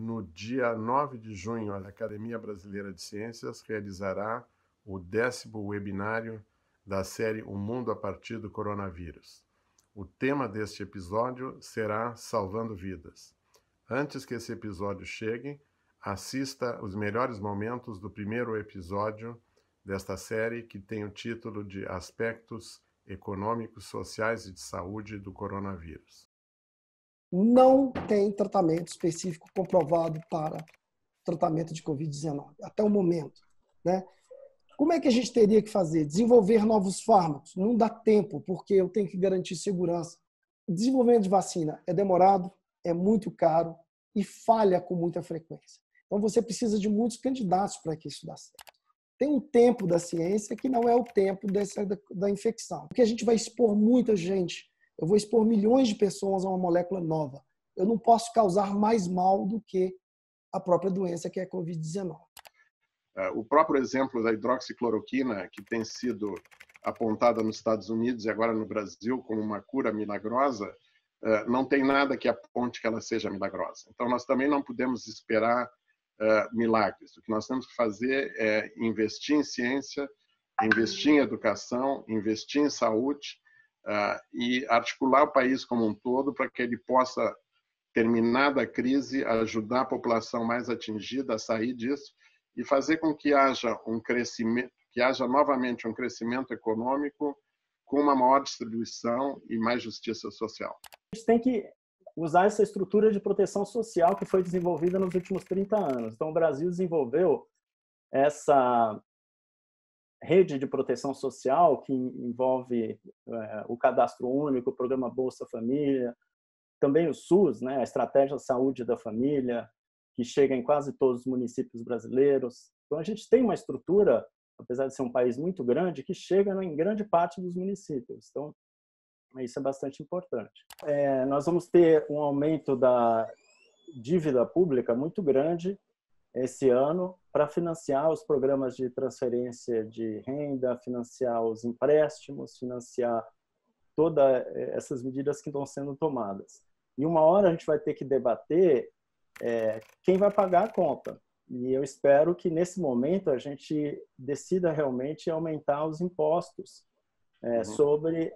No dia 9 de junho, a Academia Brasileira de Ciências realizará o 10º webinário da série O Mundo a Partir do Coronavírus. O tema deste episódio será Salvando Vidas. Antes que esse episódio chegue, assista os melhores momentos do primeiro episódio desta série, que tem o título de Aspectos Econômicos, Sociais e de Saúde do Coronavírus. Não tem tratamento específico comprovado para tratamento de Covid-19, até o momento, né? Como é que a gente teria que fazer? Desenvolver novos fármacos? Não dá tempo, porque eu tenho que garantir segurança. Desenvolvimento de vacina é demorado, é muito caro e falha com muita frequência. Então, você precisa de muitos candidatos para que isso dê certo. Tem um tempo da ciência que não é o tempo da infecção, porque a gente vai expor muita gente. Eu vou expor milhões de pessoas a uma molécula nova. Eu não posso causar mais mal do que a própria doença, que é a Covid-19. O próprio exemplo da hidroxicloroquina, que tem sido apontada nos Estados Unidos e agora no Brasil como uma cura milagrosa, não tem nada que aponte que ela seja milagrosa. Então, nós também não podemos esperar milagres. O que nós temos que fazer é investir em ciência, investir em educação, investir em saúde e articular o país como um todo para que ele possa, terminada a crise, ajudar a população mais atingida a sair disso e fazer com que haja um crescimento, que haja novamente um crescimento econômico com uma maior distribuição e mais justiça social. A gente tem que usar essa estrutura de proteção social que foi desenvolvida nos últimos 30 anos. Então, o Brasil desenvolveu essa rede de proteção social que envolve o Cadastro Único, o Programa Bolsa Família, também o SUS, né, a Estratégia Saúde da Família, que chega em quase todos os municípios brasileiros. Então, a gente tem uma estrutura, apesar de ser um país muito grande, que chega em grande parte dos municípios. Então, isso é bastante importante. Nós vamos ter um aumento da dívida pública muito grande esse ano para financiar os programas de transferência de renda, financiar os empréstimos, financiar todas essas medidas que estão sendo tomadas. E uma hora a gente vai ter que debater quem vai pagar a conta. E eu espero que nesse momento a gente decida realmente aumentar os impostos sobre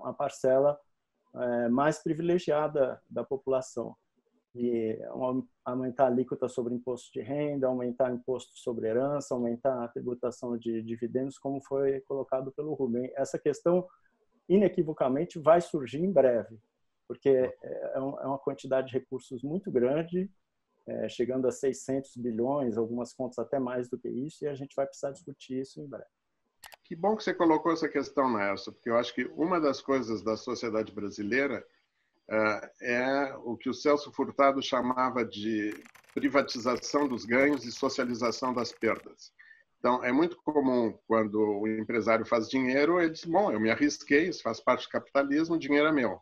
uma parcela mais privilegiada da população. E aumentar a alíquota sobre imposto de renda, aumentar imposto sobre herança, aumentar a tributação de dividendos, como foi colocado pelo Rubem. Essa questão, inequivocamente, vai surgir em breve, porque é uma quantidade de recursos muito grande, chegando a 600 bilhões, algumas contas até mais do que isso, e a gente vai precisar discutir isso em breve. Que bom que você colocou essa questão, Nelson, porque eu acho que uma das coisas da sociedade brasileira é o que o Celso Furtado chamava de privatização dos ganhos e socialização das perdas. Então, é muito comum quando o empresário faz dinheiro, ele diz, bom, eu me arrisquei, isso faz parte do capitalismo, o dinheiro é meu.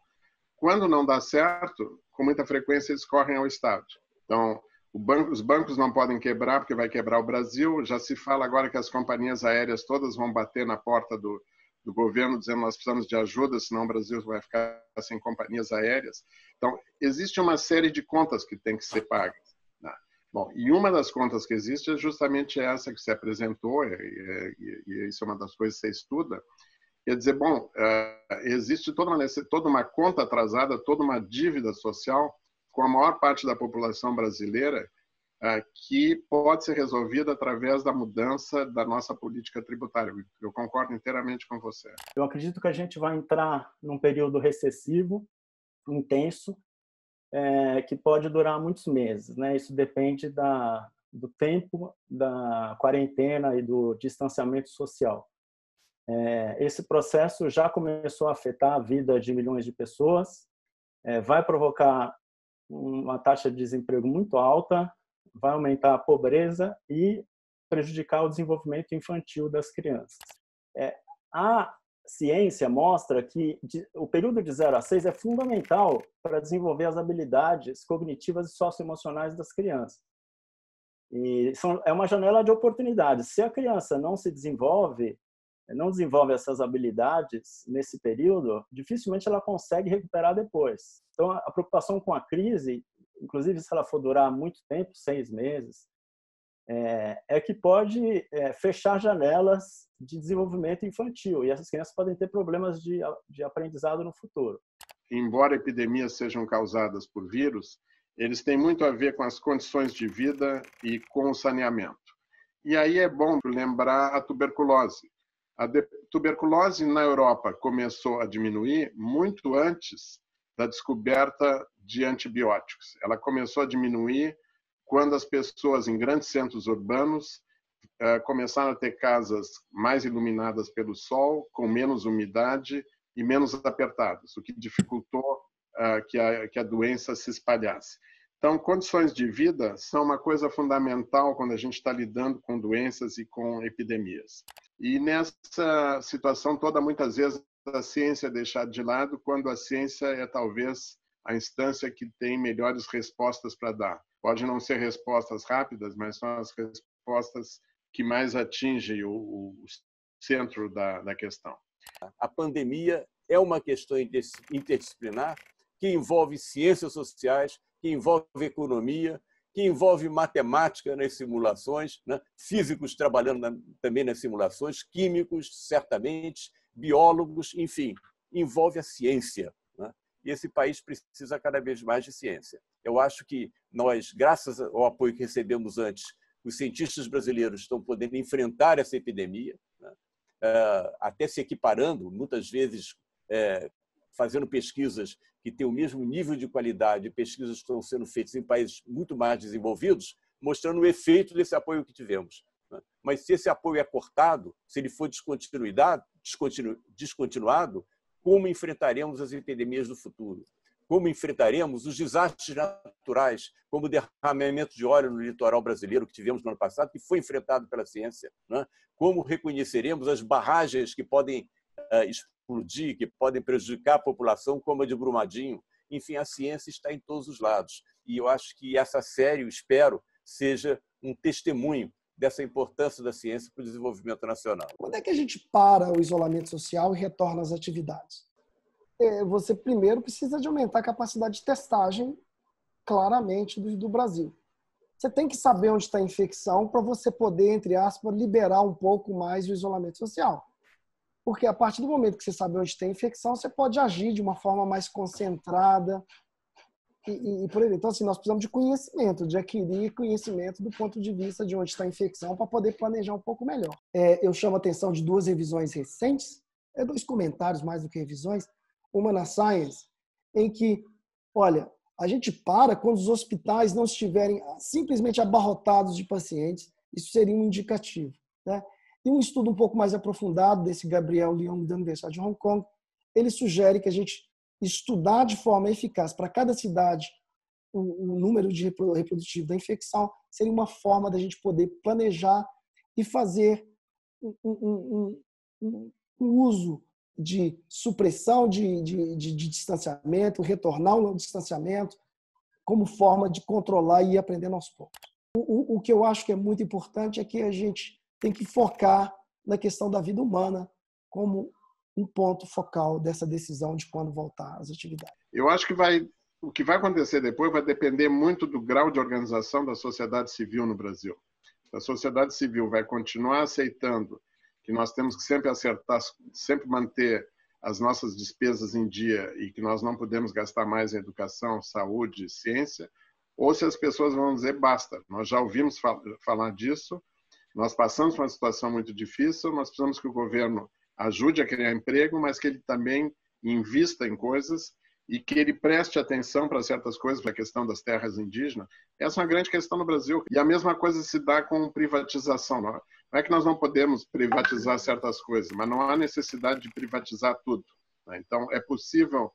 Quando não dá certo, com muita frequência eles correm ao Estado. Então, os bancos não podem quebrar, porque vai quebrar o Brasil. Já se fala agora que as companhias aéreas todas vão bater na porta do governo, dizendo que nós precisamos de ajuda, senão o Brasil vai ficar sem companhias aéreas. Então, existe uma série de contas que tem que ser pagas. Bom, e uma das contas que existe é justamente essa que se apresentou, e isso é uma das coisas que você estuda. Quer dizer, bom, existe toda uma conta atrasada, toda uma dívida social com a maior parte da população brasileira que pode ser resolvida através da mudança da nossa política tributária. Eu concordo inteiramente com você. Eu acredito que a gente vai entrar num período recessivo, intenso, que pode durar muitos meses, né? Isso depende do tempo da quarentena e do distanciamento social. Esse processo já começou a afetar a vida de milhões de pessoas, vai provocar uma taxa de desemprego muito alta, vai aumentar a pobreza e prejudicar o desenvolvimento infantil das crianças. A ciência mostra que o período de 0 a 6 é fundamental para desenvolver as habilidades cognitivas e socioemocionais das crianças. E é uma janela de oportunidades. Se a criança não se desenvolve, não desenvolve essas habilidades nesse período, dificilmente ela consegue recuperar depois. Então, a preocupação com a crise inclusive se ela for durar muito tempo, 6 meses, é que pode fechar janelas de desenvolvimento infantil, e essas crianças podem ter problemas de aprendizado no futuro. Embora epidemias sejam causadas por vírus, eles têm muito a ver com as condições de vida e com o saneamento. E aí é bom lembrar a tuberculose. A tuberculose na Europa começou a diminuir muito antes da descoberta de antibióticos. Ela começou a diminuir quando as pessoas em grandes centros urbanos começaram a ter casas mais iluminadas pelo sol, com menos umidade e menos apertadas, o que dificultou que a doença se espalhasse. Então, condições de vida são uma coisa fundamental quando a gente está lidando com doenças e com epidemias. E nessa situação toda, muitas vezes, a ciência é deixada de lado, quando a ciência é talvez a instância que tem melhores respostas para dar. Pode não ser respostas rápidas, mas são as respostas que mais atingem o centro da questão. A pandemia é uma questão interdisciplinar, que envolve ciências sociais, que envolve economia, que envolve matemática nas simulações, né? Físicos trabalhando também nas simulações, químicos, certamente, biólogos, enfim, envolve a ciência, né? E esse país precisa cada vez mais de ciência. Eu acho que nós, graças ao apoio que recebemos antes, os cientistas brasileiros estão podendo enfrentar essa epidemia, né? Até se equiparando, muitas vezes, fazendo pesquisas que têm o mesmo nível de qualidade, pesquisas que estão sendo feitas em países muito mais desenvolvidos, mostrando o efeito desse apoio que tivemos. Mas se esse apoio é cortado, se ele for descontinuado, como enfrentaremos as epidemias do futuro? Como enfrentaremos os desastres naturais, como o derramamento de óleo no litoral brasileiro que tivemos no ano passado, que foi enfrentado pela ciência? Como reconheceremos as barragens que podem explodir, que podem prejudicar a população, como a de Brumadinho? Enfim, a ciência está em todos os lados. E eu acho que essa série, eu espero, seja um testemunho dessa importância da ciência para o desenvolvimento nacional. Quando é que a gente para o isolamento social e retorna às atividades? Você primeiro precisa de aumentar a capacidade de testagem, claramente, do Brasil. Você tem que saber onde está a infecção para você poder, entre aspas, liberar um pouco mais o isolamento social. Porque a partir do momento que você sabe onde tem infecção, você pode agir de uma forma mais concentrada. E por exemplo, então, assim, nós precisamos de conhecimento, de adquirir conhecimento do ponto de vista de onde está a infecção para poder planejar um pouco melhor. Eu chamo a atenção de 2 revisões recentes, 2 comentários mais do que revisões. Uma na Science, em que, olha, a gente para quando os hospitais não estiverem simplesmente abarrotados de pacientes. Isso seria um indicativo, né? E um estudo um pouco mais aprofundado desse Gabriel Lyon, da Universidade de Hong Kong, ele sugere que a gente estudar de forma eficaz para cada cidade o número de reprodutivo da infecção seria uma forma da gente poder planejar e fazer um uso de supressão de distanciamento, retornar ao distanciamento como forma de controlar e ir aprendendo aos poucos. O que eu acho que é muito importante é que a gente tem que focar na questão da vida humana como um ponto focal dessa decisão de quando voltar às atividades. Eu acho que o que vai acontecer depois vai depender muito do grau de organização da sociedade civil no Brasil. A sociedade civil vai continuar aceitando que nós temos que sempre acertar, sempre manter as nossas despesas em dia e que nós não podemos gastar mais em educação, saúde, ciência, ou se as pessoas vão dizer basta. Nós já ouvimos falar disso, nós passamos por uma situação muito difícil, nós precisamos que o governo ajude a criar emprego, mas que ele também invista em coisas e que ele preste atenção para certas coisas, para a questão das terras indígenas. Essa é uma grande questão no Brasil. E a mesma coisa se dá com privatização. Não é que nós não podemos privatizar certas coisas, mas não há necessidade de privatizar tudo, né? Então, é possível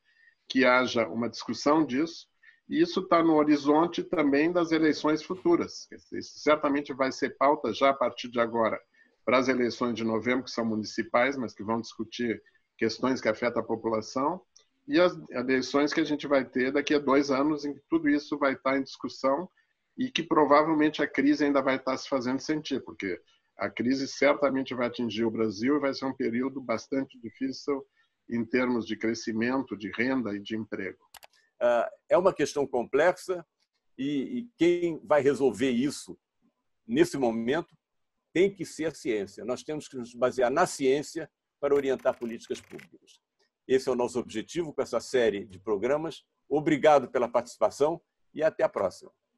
que haja uma discussão disso, e isso está no horizonte também das eleições futuras. Isso certamente vai ser pauta já a partir de agora, para as eleições de novembro, que são municipais, mas que vão discutir questões que afetam a população, e as eleições que a gente vai ter daqui a 2 anos, em que tudo isso vai estar em discussão e que provavelmente a crise ainda vai estar se fazendo sentir, porque a crise certamente vai atingir o Brasil e vai ser um período bastante difícil em termos de crescimento, de renda e de emprego. É uma questão complexa E quem vai resolver isso nesse momento tem que ser a ciência. Nós temos que nos basear na ciência para orientar políticas públicas. Esse é o nosso objetivo com essa série de programas. Obrigado pela participação e até a próxima.